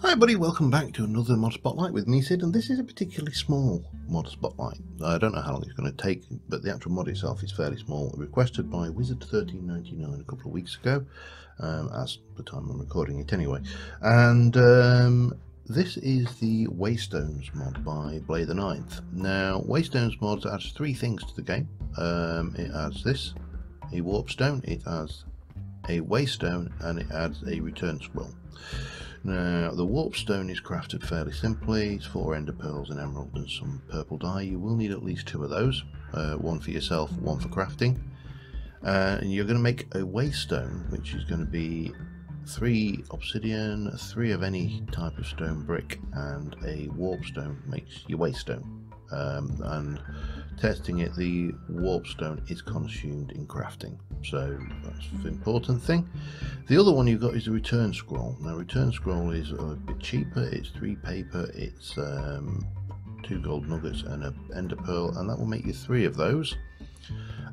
Hi everybody, welcome back to another Mod Spotlight with me, Sid, and this is a particularly small Mod Spotlight. I don't know how long it's going to take, but the actual mod itself is fairly small. Requested by Wizard1399 a couple of weeks ago, as the time I'm recording it anyway. And this is the Waystones mod by Blade the Ninth. Now, Waystones mod adds three things to the game. It adds this, a Warp Stone, it adds a Waystone, and it adds a return scroll. Now, the Warp Stone is crafted fairly simply. It's 4 ender pearls, an emerald, and some purple dye. You will need at least 2 of those, one for yourself, one for crafting. And you're going to make a Waystone, which is going to be 3 obsidian, 3 of any type of stone brick, and a Warp Stone makes your Waystone. And testing it, the Warp Stone is consumed in crafting, so that's an important thing. The other one you've got is the return scroll. Now, return scroll is a bit cheaper. It's 3 paper, it's 2 gold nuggets and an ender pearl, and that will make you 3 of those.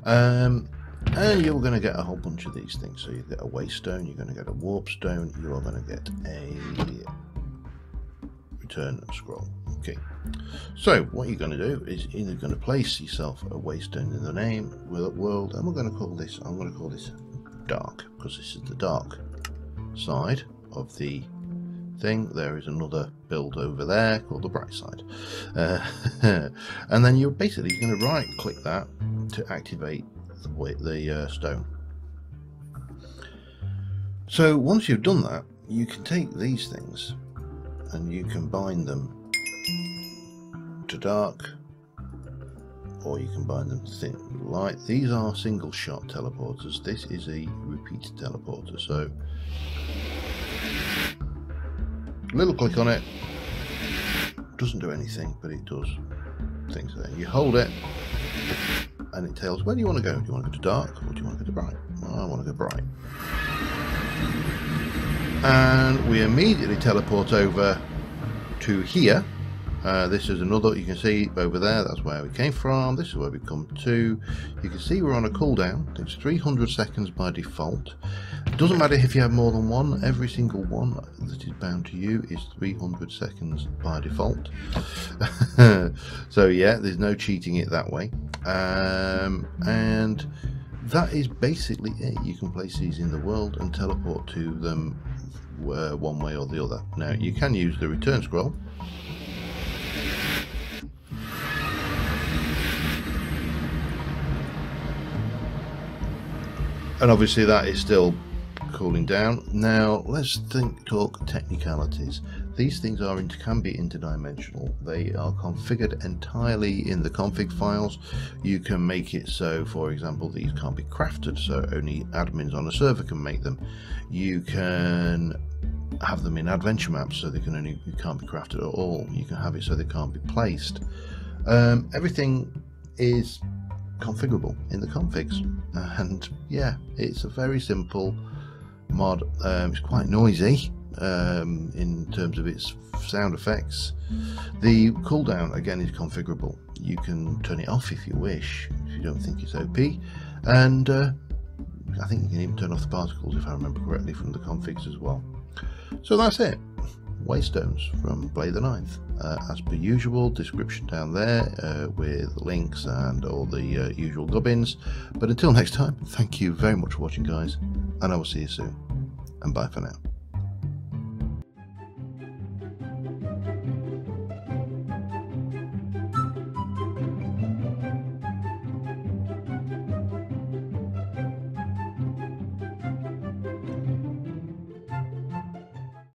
And you're going to get a whole bunch of these things. So you get a Waystone, you're going to get a Warp Stone, you are going to get a return scroll. Okay, so what you're going to do is either going to place yourself a Waystone in the name with a world, and we're going to call this, I'm going to call this dark, because this is the dark side of the thing. There is another build over there called the bright side, and then you're basically going to right click that to activate the stone. So once you've done that, you can take these things and you can bind them to dark, or you can bind them to thin light. These are single shot teleporters. This is a repeated teleporter, so little click on it doesn't do anything, but it does things there. You hold it and it tells where do you want to go. Do you want to go to dark, or do you want to go to bright? Well, I want to go bright. And we immediately teleport over to here. This is another, you can see over there, that's where we came from. This is where we come to. You can see we're on a cooldown. It's 300 seconds by default. It doesn't matter if you have more than one. Every single one that is bound to you is 300 seconds by default. So yeah, there's no cheating it that way. And that is basically it. You can place these in the world and teleport to them one way or the other. Now, you can use the return scroll and obviously that is still cooling down. Now let's talk technicalities. These things are can be interdimensional. They are configured entirely in the config files. You can make it so, for example, these can't be crafted, so only admins on a server can make them. You can have them in adventure maps, so they can only can't be crafted at all. You can have it so they can't be placed. Everything is configurable in the configs, and yeah, it's a very simple mod. It's quite noisy in terms of its sound effects. The cooldown again is configurable. You can turn it off if you wish, if you don't think it's OP, and I think you can even turn off the particles if I remember correctly from the configs as well. So that's it. Waystones from Blade the Ninth. As per usual, description down there with links and all the usual gubbins. But until next time, thank you very much for watching, guys, and I will see you soon. And bye for now.